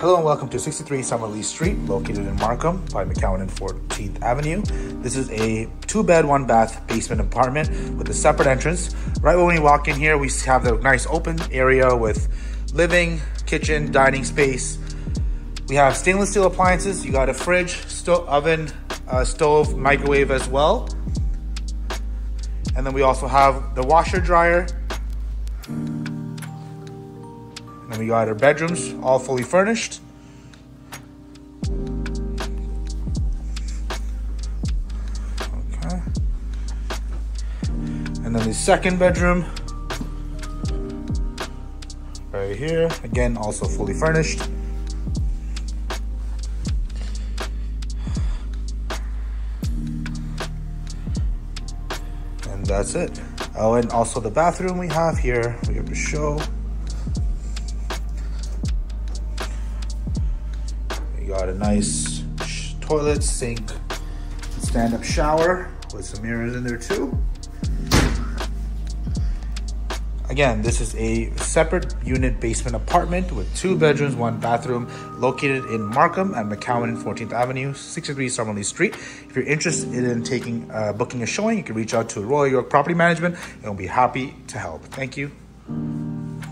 Hello and welcome to 63 Summerlea Street, located in Markham by McCowan and 14th Avenue. This is a 2-bed, 1-bath basement apartment with a separate entrance. Right when we walk in here, we have the nice open area with living, kitchen, dining space. We have stainless steel appliances. You got a fridge, oven, stove, microwave as well. And then we also have the washer dryer. And we got our bedrooms all fully furnished. Okay. And then the second bedroom right here, again, also fully furnished. And that's it. Oh, and also the bathroom we have here, we have to show. Got a nice toilet, sink, stand-up shower with some mirrors in there too. Again, this is a separate unit basement apartment with 2 bedrooms, 1 bathroom located in Markham at McCowan and 14th Avenue, 63 Summerlea Street. If you're interested in booking a showing, you can reach out to Royal York Property Management and we'll be happy to help. Thank you.